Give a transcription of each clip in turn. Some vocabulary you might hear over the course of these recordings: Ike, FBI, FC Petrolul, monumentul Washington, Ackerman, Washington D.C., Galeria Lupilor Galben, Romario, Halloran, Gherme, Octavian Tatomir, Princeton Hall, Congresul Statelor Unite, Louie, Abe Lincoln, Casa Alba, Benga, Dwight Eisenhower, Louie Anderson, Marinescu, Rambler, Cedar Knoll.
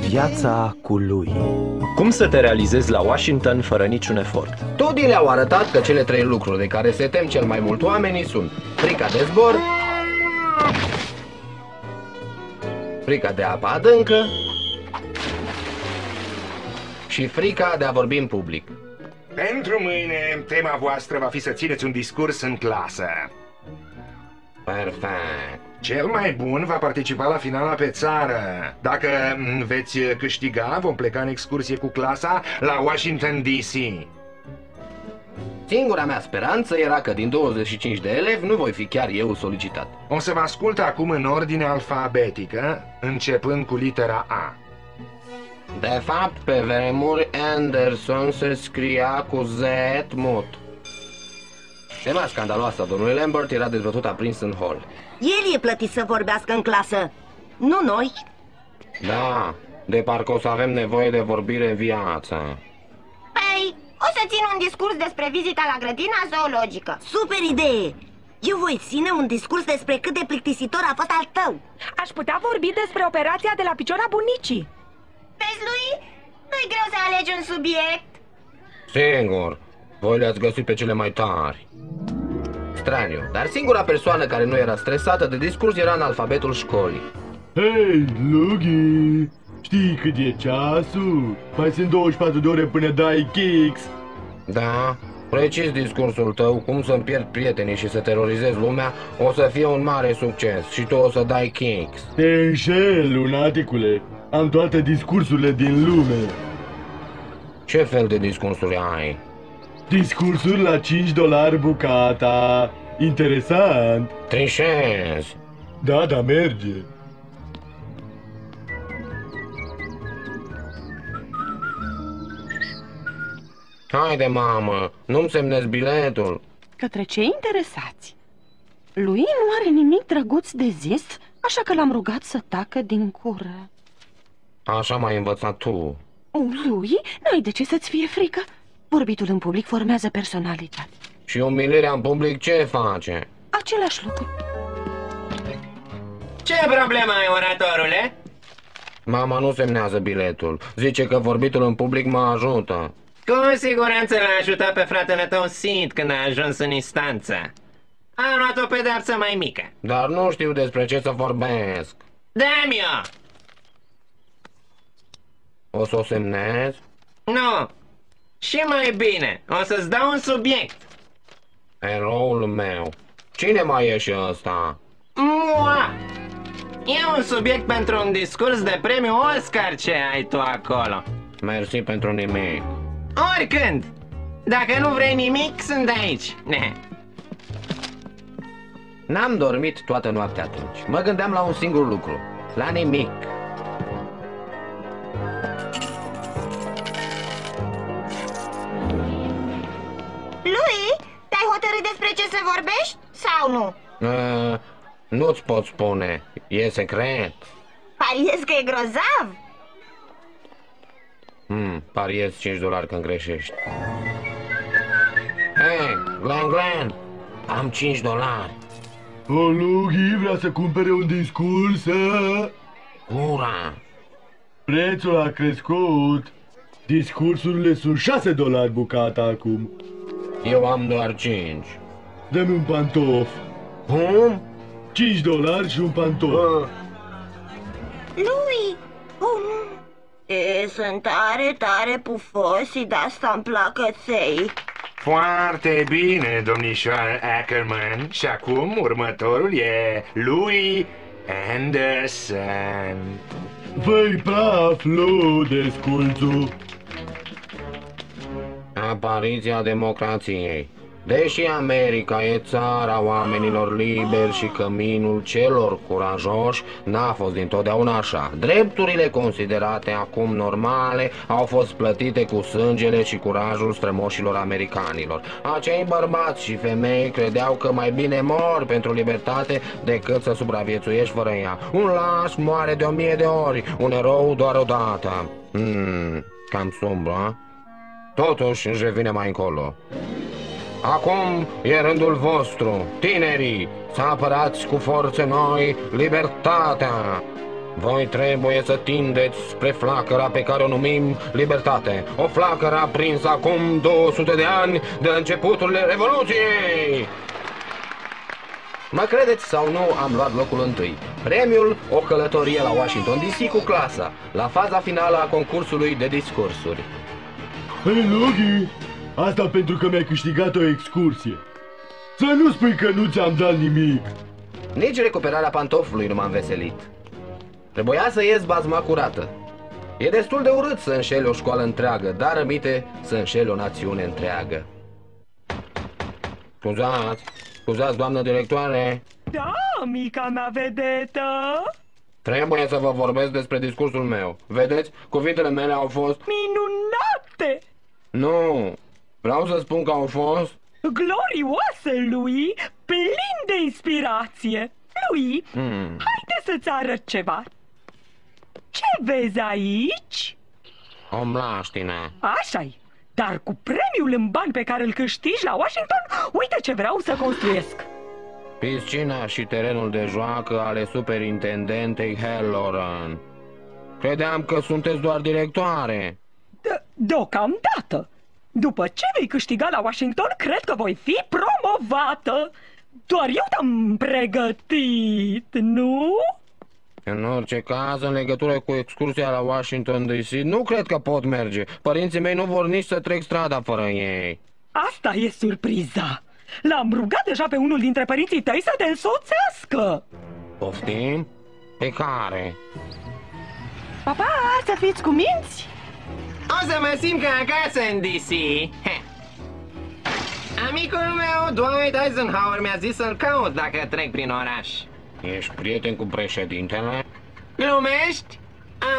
Viața cu lui. Cum să te realizezi la Washington fără niciun efort? Studii le-au arătat că cele trei lucruri de care se tem cel mai mult oamenii sunt frica de zbor, frica de apa adâncă și frica de a vorbi în public. Pentru mâine, tema voastră va fi să țineți un discurs în clasă. Perfect. Cel mai bun va participa la finala pe țară. Dacă veți câștiga, vom pleca în excursie cu clasa la Washington D.C. Singura mea speranță era că din 25 de elevi nu voi fi chiar eu solicitat. O să vă ascult acum în ordine alfabetică, începând cu litera A. De fapt, pe vremuri, Anderson se scria cu Z mut. Tema scandaloasă a domnului Lambert era dezbătută la Princeton Hall. El e plătit să vorbească în clasă, nu noi. Da, de parcă o să avem nevoie de vorbire în viață. Păi, o să țin un discurs despre vizita la grădina zoologică. Super idee! Eu voi ține un discurs despre cât de plictisitor a fost al tău. Aș putea vorbi despre operația de la picior a bunicii. Vezi, Louie? Nu-i greu să alegi un subiect. Singur, voi le-ați găsit pe cele mai tari. Straniu, dar singura persoană care nu era stresată de discurs era în alfabetul școlii. Hei, Louie, știi cât e ceasul? Mai sunt 24 de ore până dai kicks. Da, precis discursul tău, cum să-mi pierd prietenii și să terorizez lumea, o să fie un mare succes și tu o să dai kicks. Te înșel, lunaticule. Am toate discursurile din lume. Ce fel de discursuri ai? Discursuri la $5 bucata. Interesant. Trișez. Da, da, merge. Haide, mamă, nu-mi semnezi biletul. Către cei interesați, Louie nu are nimic drăguț de zis, așa că l-am rugat să tacă din cură. Așa m-ai învățat tu. Louie, n-ai de ce să-ți fie frică. Vorbitul în public formează personalitatea. Și umilirea în public ce face? Același lucru. Ce problemă ai, oratorule? Mama nu semnează biletul. Zice că vorbitul în public mă ajută. Cu siguranță l-a ajutat pe fratele tău Sid când a ajuns în instanță. Am luat o pedeapsă mai mică. Dar nu știu despre ce să vorbesc. Dă-mi-o! O să o semnez? Nu! Și mai bine, o să-ți dau un subiect. Eroul meu. Cine mai e și ăsta? Mua! E un subiect pentru un discurs de premiu Oscar ce ai tu acolo. Mersi pentru nimic. Oricând! Dacă nu vrei nimic, sunt aici. N-am dormit toată noaptea atunci. Mă gândeam la un singur lucru. La nimic. Louie, te-ai hotărât despre ce să vorbești sau nu? Nu-ți pot spune, e secret. Pariez că e grozav. Pariez $5 când greșești. Hei, Glen, am $5. O, Louie vrea să cumpere un discurs, Ura! Prețul a crescut. Discursurile sunt $6 bucata acum. Eu am doar 5. Dă-mi un pantof. Cum? $5 și un pantof. Louie! Oh, nu! Sunt tare, tare pufos și de asta îmi placă ței. Foarte bine, domnișoară Ackerman. Și acum următorul e Louie Anderson. Vă-i praf, Louie, desculțu. Apariția democrației. Deși America e țara oamenilor liberi și căminul celor curajoși, n-a fost dintotdeauna așa. Drepturile considerate acum normale au fost plătite cu sângele și curajul strămoșilor americanilor. Acei bărbați și femei credeau că mai bine mor pentru libertate decât să supraviețuiești fără ea. Un laș moare de 1000 de ori, un erou doar o dată. Cam sumbru, a? Totuși își revine mai încolo. Acum e rândul vostru, tinerii, să apărați cu forțe noi libertatea. Voi trebuie să tindeți spre flacăra pe care o numim libertate. O flacără aprinsă acum 200 de ani de începuturile Revoluției! Mă credeți sau nu, am luat locul întâi. Premiul, o călătorie la Washington D.C. cu clasa, la faza finală a concursului de discursuri. Hei, Louie! Asta pentru că mi-ai câștigat o excursie. Să nu spui că nu ți-am dat nimic. Nici recuperarea pantofului nu m-am veselit. Trebuia să ies bazma curată. E destul de urât să înșeli o școală întreagă, dar rămite să înșeli o națiune întreagă. Scuzați, scuzați, doamnă directoare. Da, mica mea vedetă. Trebuie să vă vorbesc despre discursul meu. Vedeți, cuvintele mele au fost... minunate! Nu, vreau să spun că au fost... glorioase, Louie, plin de inspirație. Louie, haide să-ți arăt ceva. Ce vezi aici? O mlaștină. Așa-i, dar cu premiul în bani pe care îl câștigi la Washington, uite ce vreau să construiesc. Piscina și terenul de joacă ale superintendentei Halloran. Credeam că sunteți doar directoare. Deocamdată. După ce vei câștiga la Washington, cred că voi fi promovată. Doar eu te-am pregătit, nu? În orice caz, în legătură cu excursia la Washington D.C., nu cred că pot merge. Părinții mei nu vor nici să trec strada fără ei. Asta e surpriza. L-am rugat deja pe unul dintre părinții tăi să te însoțească. Poftim? Pe care? Pa, pa, să fiți cu minți? O să mă simt ca acasă în D.C. Amicul meu, Dwight Eisenhower, mi-a zis să-l caut dacă trec prin oraș. Ești prieten cu președintele? Glumești?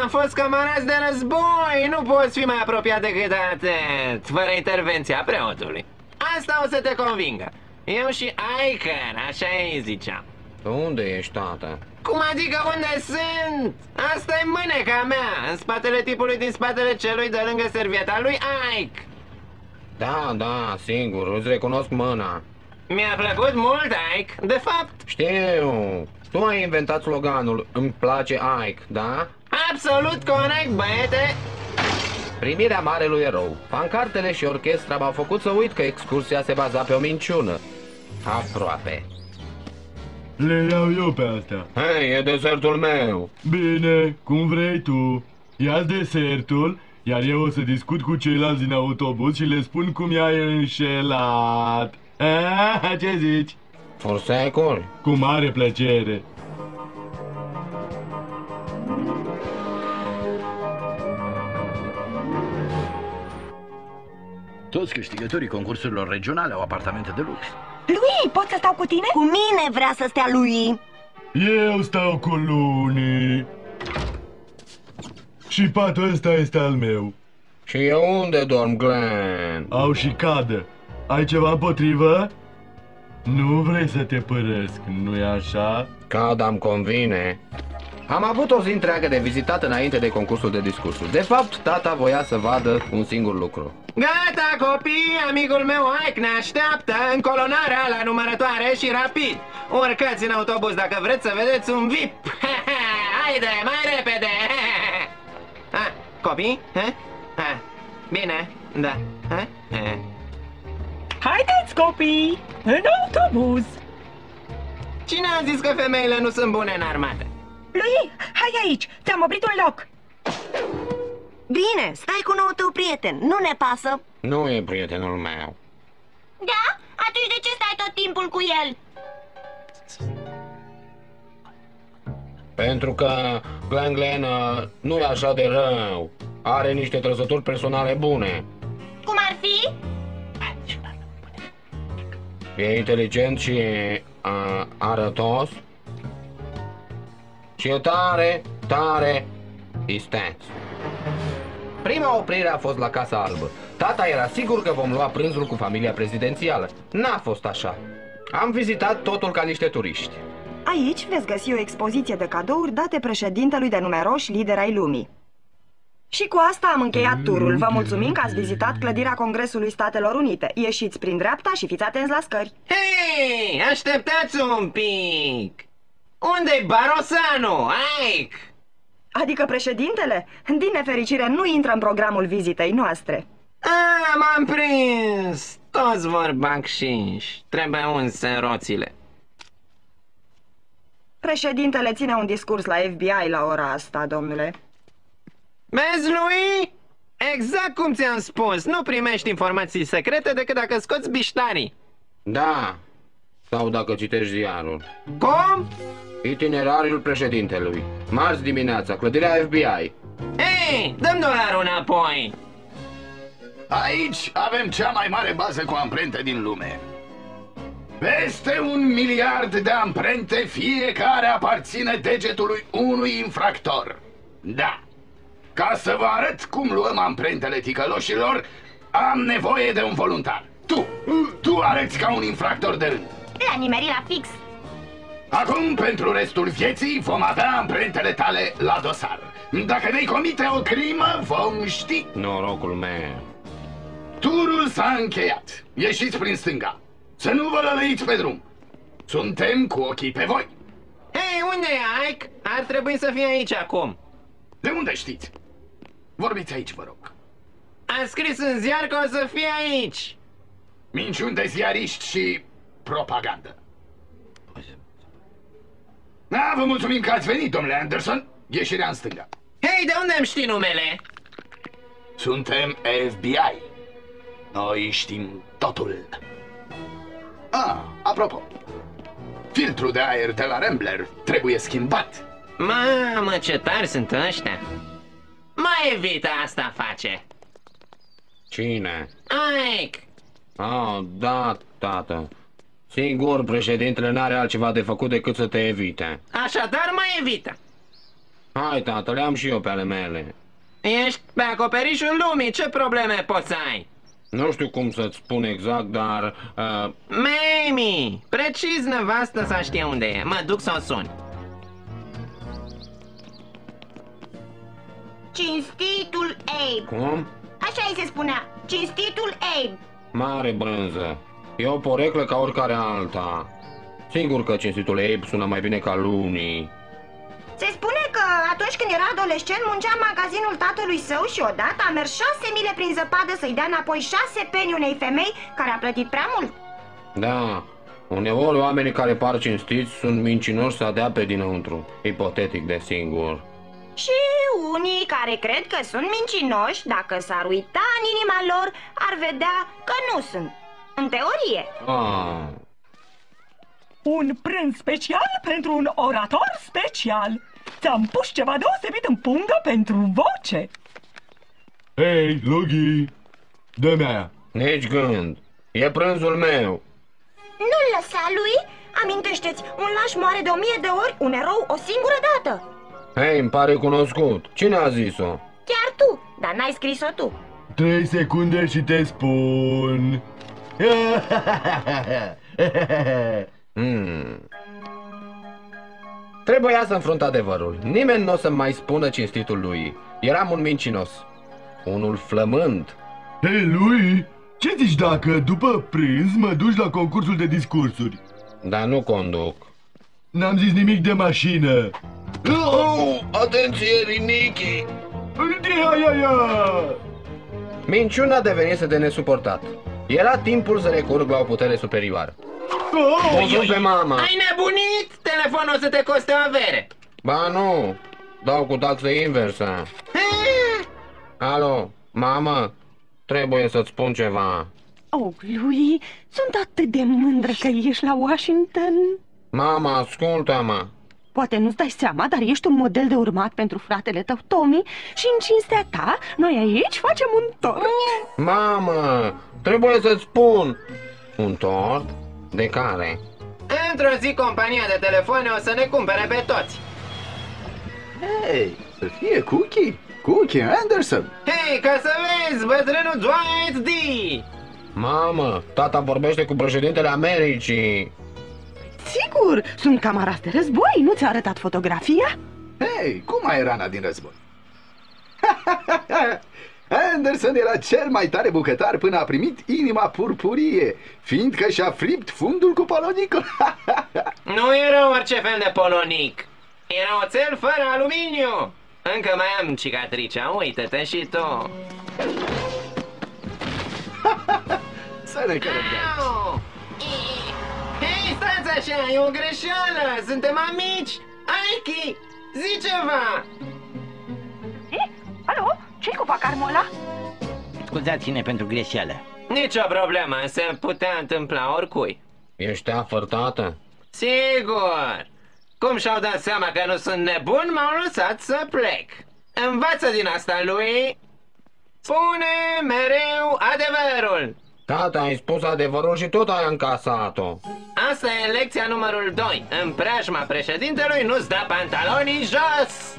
Am fost camarazi de război, nu poți fi mai apropiat decât atât, fără intervenția preotului. Asta o să te convingă. Eu și Ike, așa îi ziceam. Unde ești, tata? Cum adică unde sunt? Asta e mâneca mea, în spatele tipului din spatele celui de lângă servieta lui Ike. Da, da, singur, îți recunosc mâna. Mi-a plăcut mult, Ike, de fapt. Știu, tu ai inventat sloganul, îmi place Ike, da? Absolut corect, băiete! Primirea marelui erou. Pancartele și orchestra m-au făcut să uit că excursia se baza pe o minciună. Aproape. Le iau eu pe astea. Hei, e desertul meu. Bine, cum vrei tu. Ia desertul, iar eu o să discut cu ceilalți din autobuz și le spun cum i-ai înșelat. A, ce zici? Forsecul? Cu mare plăcere. Toți câștigătorii concursurilor regionale au apartamente de lux. Louie, pot să stau cu tine? Cu mine vrea să stea Louie. Eu stau cu Louie. Și patul ăsta este al meu. Și eu unde dorm, Glenn? Au și cadă. Ai ceva împotrivă? Nu vrei să te părăsc, nu-i așa? Cada îmi convine. Am avut o zi întreagă de vizitat înainte de concursul de discursuri. De fapt, tata voia să vadă un singur lucru. Gata, copii! Amicul meu Ike ne așteaptă în colonarea la numărătoare și rapid. Urcați în autobuz dacă vreți să vedeți un VIP. Haide, mai repede! Ha, copii? Ha? Ha. Bine, da. Ha? Ha. Haideți, copii! În autobuz! Cine a zis că femeile nu sunt bune în armată? Louie, hai aici! Ți-am oprit un loc! Bine, stai cu nou tău prieten, nu ne pasă. Nu e prietenul meu. Da? Atunci de ce stai tot timpul cu el? Pentru că Glen nu e așa de rău. Are niște trăsături personale bune. Cum ar fi? E inteligent și e arătos. Și e tare, tare isteț. Prima oprire a fost la Casa Albă. Tata era sigur că vom lua prânzul cu familia prezidențială. N-a fost așa. Am vizitat totul ca niște turiști. Aici veți găsi o expoziție de cadouri date președintelui de numeroși lideri ai lumii. Și cu asta am încheiat turul. Vă mulțumim că ați vizitat clădirea Congresului Statelor Unite. Ieșiți prin dreapta și fiți atenți la scări. Hei, așteptați un pic! Unde-i Barosanu, Ike? Adică președintele? Din nefericire nu intră în programul vizitei noastre. A, m-am prins! Toți vor bacșinși. Trebuie unse roțile. Președintele ține un discurs la FBI la ora asta, domnule. Vezi, Louie? Exact cum ți-am spus. Nu primești informații secrete decât dacă scoți biștarii. Da. Sau dacă citești ziarul. Cum? Itinerariul președintelui. Marți dimineața, clădirea FBI. Ei, dăm dolarul înapoi. Aici avem cea mai mare bază cu amprente din lume. Peste 1 miliard de amprente, fiecare aparține degetului unui infractor. Da. Ca să vă arăt cum luăm amprentele ticăloșilor, am nevoie de un voluntar. Tu arăți ca un infractor de rând. Le-a nimerit la fix. Acum, pentru restul vieții, vom avea amprentele tale la dosar. Dacă vei comite o crimă, vom ști. Norocul meu. Turul s-a încheiat. Ieșiți prin stânga. Să nu vă lălăiți pe drum. Suntem cu ochii pe voi. Hei, unde e Ike? Ar trebui să fie aici acum. De unde știți? Vorbiți aici, vă rog. Am scris în ziar că o să fie aici. Minciuni de ziariști și propagandă. Da, vă mulțumim că ați venit, domnule Anderson. Ieșirea în stânga. Hei, de unde am ști numele? Suntem FBI. Noi știm totul. Ah, apropo. Filtrul de aer de la Rambler trebuie schimbat. Mamă, ce tari sunt ăștia. Mai evita asta face. Cine? Ike. Oh, da, tată. Sigur, președintele n-are altceva de făcut decât să te evite. Așadar, mai evită. Hai, tată, le-am și eu pe ale mele. Ești pe acoperișul lumii, ce probleme poți ai? Nu știu cum să-ți spun exact, dar... Mamie, precis nevastă să știe unde e. Mă duc să o sun. Cinstitul Abe. Cum? Așa îi se spunea, cinstitul Abe. Mare brânză. E o poreclă ca oricare alta. Sigur că cinstitul Abe sună mai bine ca Looney. Se spune că atunci când era adolescent muncea în magazinul tatălui său și odată a mers 6 mile prin zăpadă să-i dea înapoi 6 peni unei femei care a plătit prea mult. Da, uneori oamenii care par cinstiți sunt mincinoși să dea pe dinăuntru, ipotetic de singur. Și unii care cred că sunt mincinoși, dacă s-ar uita în inima lor, ar vedea că nu sunt. În teorie. Ah. Un prânz special pentru un orator special. Ți-am pus ceva deosebit în pungă pentru voce. Hei, Louie, dă-mi aia. Nici gând. E prânzul meu. Nu-l lăsa, Louie. Amintește-ți, un laș moare de 1000 de ori, un erou o singură dată. Hei, îmi pare cunoscut. Cine a zis-o? Chiar tu, dar n-ai scris-o tu. 3 secunde și te spun... Trebuia să înfrunt adevărul. Nimeni nu o să mai spună cinstitul lui. Eram un mincinos. Unul flămând. Hei, Louie, ce zici dacă după prânz mă duci la concursul de discursuri? Dar nu conduc. N-am zis nimic de mașină. Oh, atenție, rinichi! Minciuna devenise de nesuportat. Era timpul să recurg la o putere superioară. O sun pe mama. Ai nebunit? Telefonul o să te coste o avere. Ba nu, dau cu taxă inversă. Alo, mamă, trebuie să-ți spun ceva. Oh, Louie, sunt atât de mândră că ești la Washington. Mama, ascultă-mă. Poate nu-ți dai seama, dar ești un model de urmat pentru fratele tău, Tommy, și în cinstea ta, noi aici facem un tort. Mamă, trebuie să-ți spun. Un tort? De care? Într-o zi, compania de telefoane o să ne cumpere pe toți. Hei, să fie Cookie? Cookie Anderson? Hei, ca să vezi, bătrânul Dwight D. Mamă, tata vorbește cu președintele Americii. Sigur, sunt camarazi de război, nu ți-a arătat fotografia? Hei, cum mai era Ana din război? Anderson era cel mai tare bucătar până a primit inima purpurie, fiindcă și-a fript fundul cu polonicul. Nu era orice fel de polonic, era oțel fără aluminiu. Încă mai am cicatricea, uită-te și tu. Să ne călăbdăm. Hei, stați așa, e o greșeală, suntem amici. Ike, zi ceva. Zi? Alo? Ce-i cu pacarmul ăla? Scuzați-ne pentru greșeală. Nicio problemă, se putea întâmpla oricui. Ești afărtată? Sigur! Cum și-au dat seama că nu sunt nebun, m-au lăsat să plec. Învață din asta, Louie. Spune mereu adevărul. Tata, ai spus adevărul și tot ai încasat-o. Asta e lecția numărul 2. În preajma președintelui nu-ți da pantalonii jos.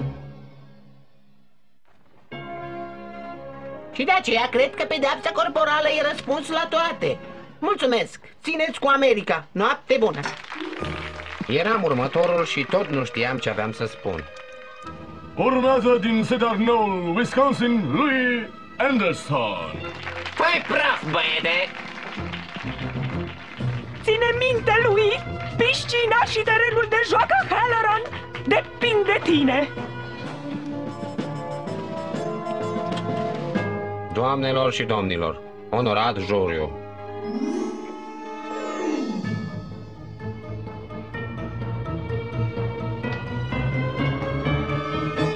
Și de aceea cred că pedeapsa corporală e răspuns la toate. Mulțumesc! Țineți cu America! Noapte bună! Eram următorul și tot nu știam ce aveam să spun. Urmează din Cedar Knoll, Wisconsin, Louie Anderson. Păi praf, băiete! Ține minte, Louie! Piscina și terenul de joacă Halloran depind de tine! Doamnelor și domnilor, onorat juriu!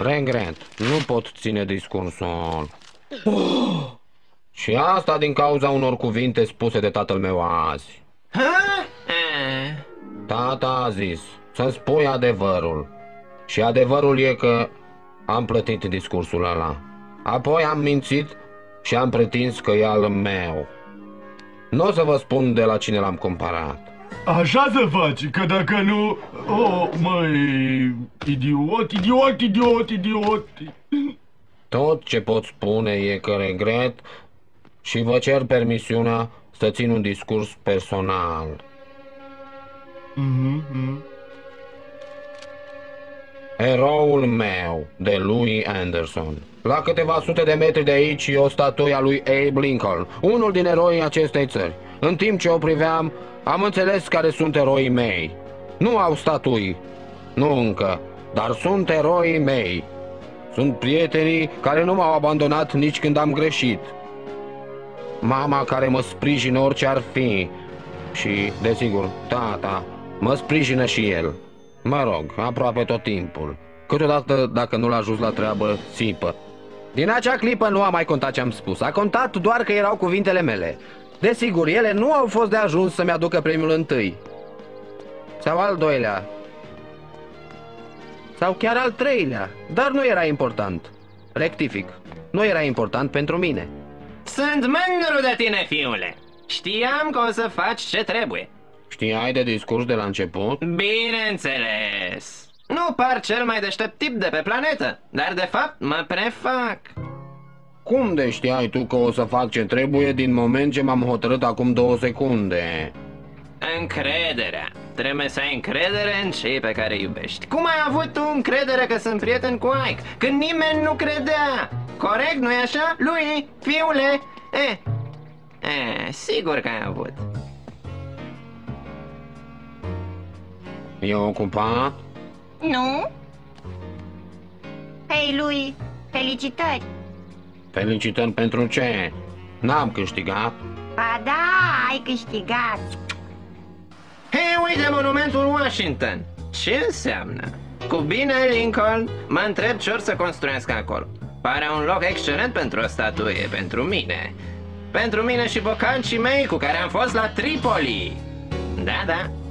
Regret, nu pot ține discursul. Și asta din cauza unor cuvinte spuse de tatăl meu azi. Tata a zis să spui adevărul. Și adevărul e că am plătit discursul ăla. Apoi am mințit și am pretins că e al meu. Nu o să vă spun de la cine l-am cumpărat. Așa să faci, că dacă nu... Oh, măi... Idiot! Tot ce pot spune e că regret și vă cer permisiunea să țin un discurs personal. Eroul meu, de Louie Anderson. La câteva sute de metri de aici e o statuie a lui Abe Lincoln, unul din eroii acestei țări. În timp ce o priveam, am înțeles care sunt eroii mei. Nu au statui, nu încă, dar sunt eroii mei. Sunt prietenii care nu m-au abandonat nici când am greșit. Mama care mă sprijină orice ar fi. Și, desigur, tata mă sprijină și el. Mă rog, aproape tot timpul. Câteodată, dacă nu l-a ajuns la treabă, țipă. Din acea clipă nu am mai contat ce am spus. A contat doar că erau cuvintele mele. Desigur, ele nu au fost de ajuns să-mi aducă premiul întâi. Sau al doilea. Sau chiar al treilea. Dar nu era important. Rectific. Nu era important pentru mine. Sunt mândru de tine, fiule. Știam că o să faci ce trebuie. Știai de discurs de la început? Bineînțeles. Nu par cel mai deștept tip de pe planetă, dar de fapt mă prefac. Cum de știai tu că o să fac ce trebuie din moment ce m-am hotărât acum 2 secunde? Încrederea. Trebuie să ai încredere în cei pe care îi iubești. Cum ai avut tu încredere că sunt prieten cu Ike, când nimeni nu credea? Corect, nu-i așa, Louie, fiule? Sigur că ai avut. E ocupat? Nu? Hei, Louie, felicitări! Felicitări pentru ce? N-am câștigat? Ba da, ai câștigat! Hei, uite monumentul Washington! Ce înseamnă? Cu bine, Lincoln, mă întreb ce or să construiesc acolo. Pare un loc excelent pentru o statuie, pentru mine. Pentru mine și bocancii mei cu care am fost la Tripoli. Da, da.